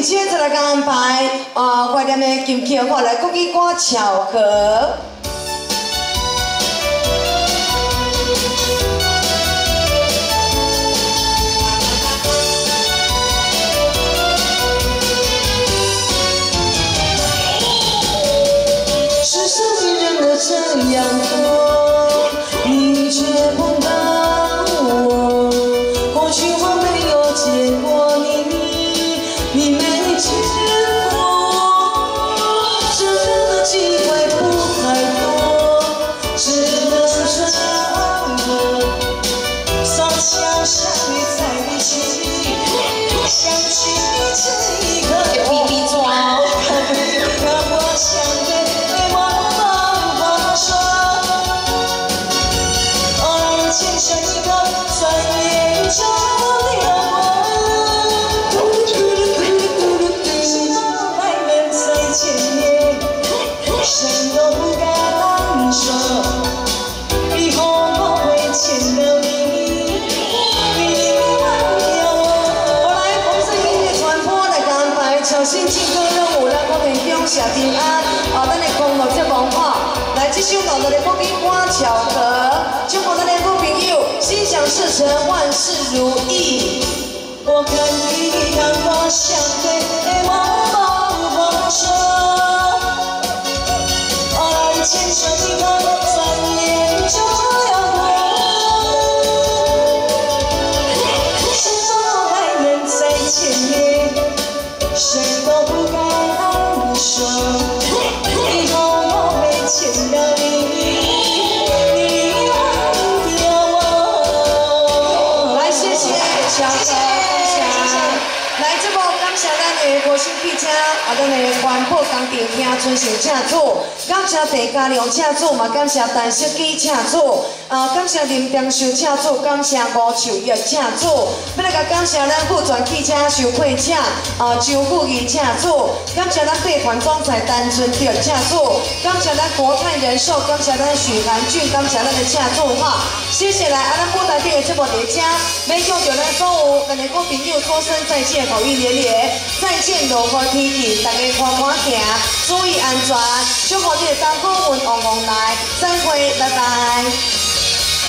请七月再来安排我念的金曲，我来国语歌巧合。 这样多，你却碰到我。过去我没有见过你，你没见我。这样的机会不太多，只能这样。手巧像你在一起，想起这一刻。有秘密抓。 小平安，咱的公路节目吼，来这首老的国语歌《巧合》，祝福咱的好朋友心想事成，万事如意。我看你让我想对的往往说，我来牵手你看，转眼就要过，是否还能再见面？谁都不敢。 说以后我会见到你，你忘掉我。来，谢谢小哥，感谢。来，这波感谢咱的国新汽车，咱的环保工程兄尊神车主，感谢地家良车主，嘛感谢陈设计车主，感谢林中修车主，感谢吴秀玉车主。 感谢咱富全汽车收配车，周富义车主，感谢咱集团总裁陈春德车主，感谢咱国泰人寿，感谢咱许南俊，感谢咱的车主哈，谢谢来咱舞台顶的这波大家，每种就咱所有咱的好朋友说声再见，口音连连，再见落雨天气，大家欢欢行，注意安全，祝福你的冬天运旺旺来，再会，拜拜。